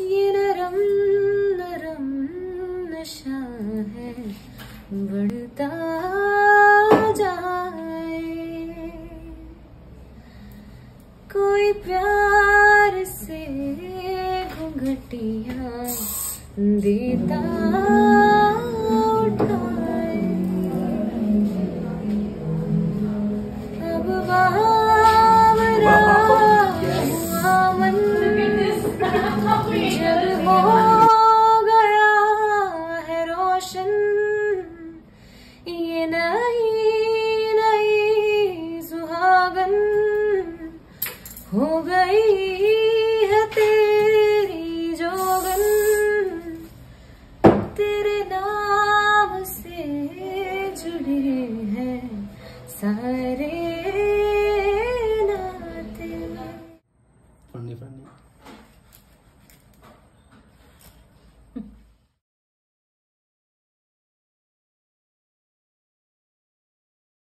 ये नरम नरम नशा है बढ़ता जाए, कोई प्यार से घुंघटियाँ देता उठाए। अब वावरा वामन जल हो।